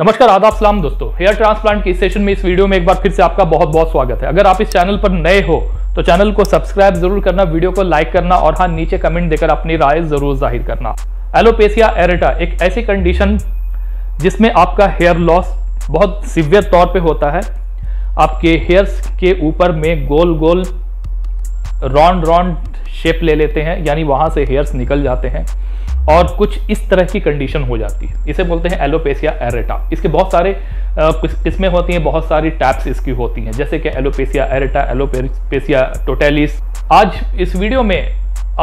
नमस्कार, आदाब, सलाम दोस्तों। हेयर ट्रांसप्लांट के इस सेशन में, इस वीडियो में एक बार फिर से आपका बहुत बहुत स्वागत है। अगर आप इस चैनल पर नए हो तो चैनल को सब्सक्राइब जरूर करना, वीडियो को लाइक करना और हाँ, नीचे कमेंट देकर अपनी राय जरूर जाहिर करना। एलोपेसिया एरेटा एक ऐसी कंडीशन जिसमें आपका हेयर लॉस बहुत सीवियर तौर पर होता है। आपके हेयर्स के ऊपर में गोल गोल राउंड राउंड शेप ले लेते हैं, यानी वहाँ से हेयर्स निकल जाते हैं और कुछ इस तरह की कंडीशन हो जाती है। इसे बोलते हैं एलोपेसिया एरेटा। इसके बहुत सारे किस्में होती हैं, बहुत सारी टैप्स इसकी होती हैं, जैसे कि एलोपेसिया एरेटा, एलोपेसिया टोटैलिस। आज इस वीडियो में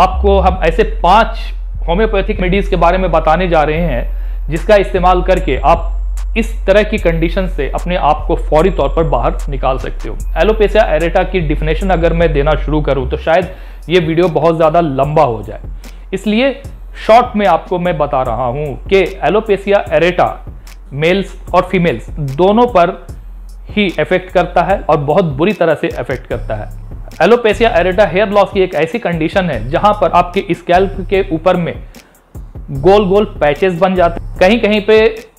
आपको हम ऐसे 5 होम्योपैथिक मेडीज के बारे में बताने जा रहे हैं जिसका इस्तेमाल करके आप इस तरह की कंडीशन से अपने आप को फौरी तौर पर बाहर निकाल सकते हो। एलोपेसिया एरेटा की डिफिनेशन अगर मैं देना शुरू करूँ तो शायद ये वीडियो बहुत ज़्यादा लंबा हो जाए, इसलिए शॉर्ट में आपको मैं बता रहा हूं कि एलोपेसिया एरेटा मेल्स और फीमेल्स दोनों पर ही इफेक्ट करता है और बहुत बुरी तरह से इफेक्ट करता है। एलोपेसिया एरेटा हेयर लॉस की एक ऐसी कंडीशन है जहां पर आपके स्कैल्प के ऊपर में गोल गोल पैचेस बन जाते हैं। कहीं कहीं पे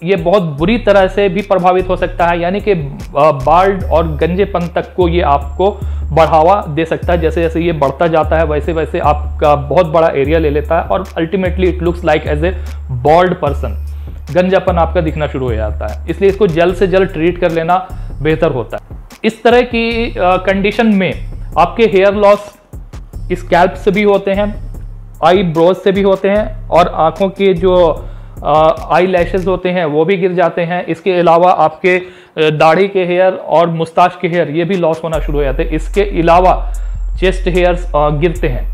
ये बहुत बुरी तरह से भी प्रभावित हो सकता है, यानी कि बाल्ड और गंजेपन तक को ये आपको बढ़ावा दे सकता है। जैसे जैसे ये बढ़ता जाता है वैसे वैसे आपका बहुत बड़ा एरिया ले लेता है और ultimately it looks like as a bald person, गंजापन आपका दिखना शुरू हो जाता है। इसलिए इसको जल्द से जल्द ट्रीट कर लेना बेहतर होता है। इस तरह की कंडीशन में आपके हेयर लॉस स्कैल्प से भी होते हैं, आई ब्रोज से भी होते हैं और आँखों के जो आई लैशेज होते हैं वो भी गिर जाते हैं। इसके अलावा आपके दाढ़ी के हेयर और मुस्ताश के हेयर ये भी लॉस होना शुरू हो जाते हैं। इसके अलावा चेस्ट हेयर्स गिरते हैं।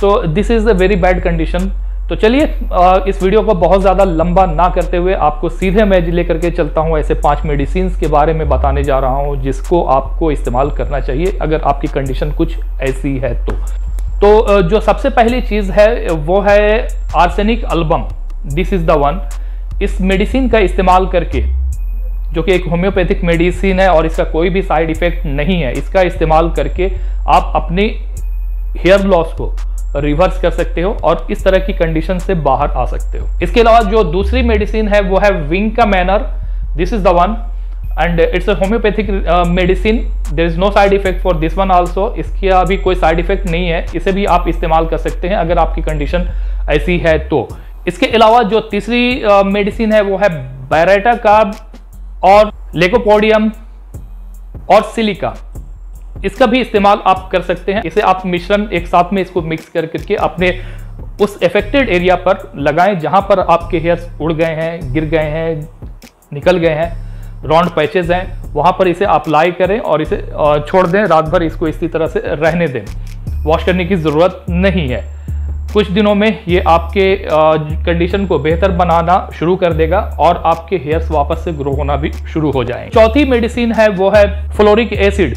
So this is a very bad condition. तो चलिए इस वीडियो को बहुत ज़्यादा लंबा ना करते हुए आपको सीधे मैं लेकर के चलता हूँ, ऐसे 5 मेडिसिन्स के बारे में बताने जा रहा हूँ जिसको आपको इस्तेमाल करना चाहिए अगर आपकी कंडीशन कुछ ऐसी है तो जो सबसे पहली चीज़ है वो है arsenic album. This is the one. इस मेडिसिन का इस्तेमाल करके, जो कि एक होम्योपैथिक मेडिसिन है और इसका कोई भी साइड इफ़ेक्ट नहीं है, इसका इस्तेमाल करके आप अपने हेयर लॉस को रिवर्स कर सकते हो और इस तरह की कंडीशन से बाहर आ सकते हो। इसके अलावा जो दूसरी मेडिसिन है वो है vinca minor. This is the one and it's a homeopathic medicine. There is no side effect for this one also. इसका भी कोई साइड इफेक्ट नहीं है, इसे भी आप इस्तेमाल कर सकते हैं अगर आपकी कंडीशन ऐसी है तो। इसके अलावा जो तीसरी मेडिसिन है वो है बैरेटा कार्ब और लेकोपोडियम और सिलिका। इसका भी इस्तेमाल आप कर सकते हैं। इसे आप मिश्रण एक साथ में इसको मिक्स कर करके अपने उस अफेक्टेड एरिया पर लगाएं जहां पर आपके हेयर्स उड़ गए हैं, गिर गए हैं, निकल गए हैं, राउंड पैचेस हैं, वहाँ पर इसे अप्लाई करें और इसे छोड़ दें। रात भर इसको इसी तरह से रहने दें, वॉश करने की ज़रूरत नहीं है। कुछ दिनों में ये आपके कंडीशन को बेहतर बनाना शुरू कर देगा और आपके हेयर्स वापस से ग्रो होना भी शुरू हो जाएंगे। चौथी मेडिसिन है वो है fluoric acid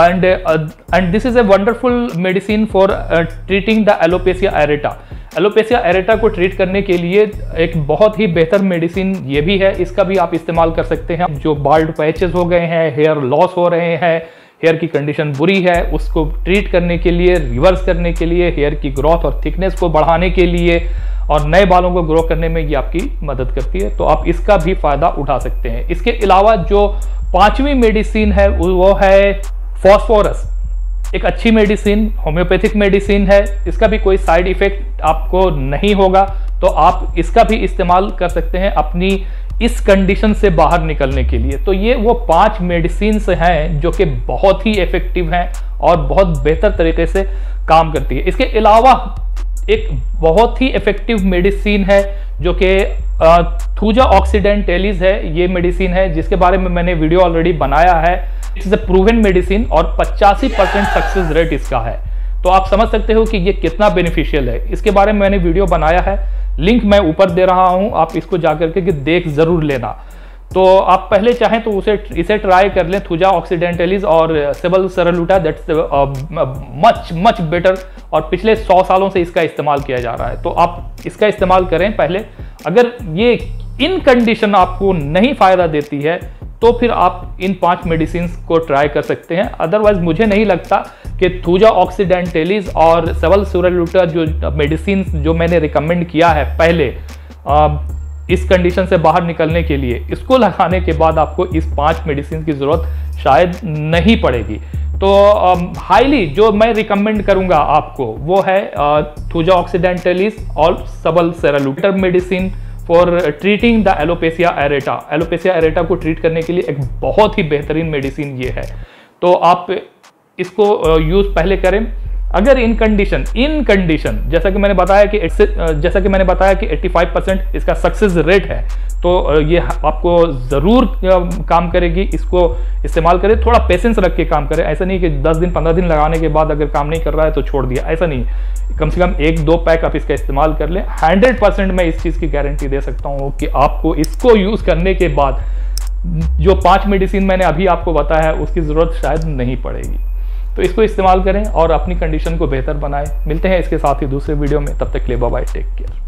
and this is a wonderful medicine for treating the alopecia areata. Alopecia areata को ट्रीट करने के लिए एक बहुत ही बेहतर मेडिसिन ये भी है। इसका भी आप इस्तेमाल कर सकते हैं। जो बाल्ड पैचेस हो गए हैं, हेयर लॉस हो रहे हैं, हेयर की कंडीशन बुरी है, उसको ट्रीट करने के लिए, रिवर्स करने के लिए, हेयर की ग्रोथ और थिकनेस को बढ़ाने के लिए और नए बालों को ग्रो करने में ये आपकी मदद करती है, तो आप इसका भी फ़ायदा उठा सकते हैं। इसके अलावा जो 5वीं मेडिसिन है वो है फॉस्फोरस। एक अच्छी मेडिसिन, होम्योपैथिक मेडिसिन है। इसका भी कोई साइड इफ़ेक्ट आपको नहीं होगा, तो आप इसका भी इस्तेमाल कर सकते हैं अपनी इस कंडीशन से बाहर निकलने के लिए। तो ये वो 5 मेडिसिन्स हैं जो कि बहुत ही इफ़ेक्टिव हैं और बहुत बेहतर तरीके से काम करती है। इसके अलावा एक बहुत ही इफ़ेक्टिव मेडिसिन है जो कि थूजा ऑक्सीडेंटेलिस है। ये मेडिसिन है जिसके बारे में मैंने वीडियो ऑलरेडी बनाया है। इट्स अ प्रूवन मेडिसिन और 85% सक्सेस रेट इसका है, तो आप समझ सकते हो कि ये कितना बेनिफिशियल है। इसके बारे में मैंने वीडियो बनाया है, लिंक मैं ऊपर दे रहा हूँ, आप इसको जा करके कि देख ज़रूर लेना। तो आप पहले चाहें तो इसे ट्राई कर लें, थूजा ऑक्सीडेंटेलिस और sabal serrulata. That's much much better. और पिछले 100 सालों से इसका इस्तेमाल किया जा रहा है, तो आप इसका इस्तेमाल करें पहले। अगर ये इन कंडीशन आपको नहीं फ़ायदा देती है तो फिर आप इन 5 मेडिसिन्स को ट्राई कर सकते हैं। अदरवाइज़ मुझे नहीं लगता कि थूजा ऑक्सीडेंटेलिस और सेबल सरलुटा जो मेडिसिन जो मैंने रिकमेंड किया है पहले, इस कंडीशन से बाहर निकलने के लिए इसको लगाने के बाद आपको इस 5 मेडिसिन की ज़रूरत शायद नहीं पड़ेगी। तो हाईली जो मैं रिकमेंड करूंगा आपको वो है थुजा ऑक्सीडेंटलिस और sabal serrulata medicine for treating the alopecia areata. Alopecia areata को ट्रीट करने के लिए एक बहुत ही बेहतरीन मेडिसिन ये है, तो आप इसको यूज़ पहले करें। अगर इन कंडीशन जैसा कि मैंने बताया कि 85% इसका सक्सेस रेट है, तो ये आपको ज़रूर काम करेगी। इसको इस्तेमाल करें, थोड़ा पेशेंस रख के काम करें। ऐसा नहीं कि 10 दिन 15 दिन लगाने के बाद अगर काम नहीं कर रहा है तो छोड़ दिया, ऐसा नहीं। कम से कम 1-2 पैक आप इसका इस्तेमाल कर लें। 100% मैं इस चीज़ की गारंटी दे सकता हूँ कि आपको इसको यूज़ करने के बाद जो 5 मेडिसिन मैंने अभी आपको बताया है उसकी ज़रूरत शायद नहीं पड़ेगी। तो इसको इस्तेमाल करें और अपनी कंडीशन को बेहतर बनाएं। मिलते हैं इसके साथ ही दूसरे वीडियो में, तब तक के लिए बाय बाय, टेक केयर।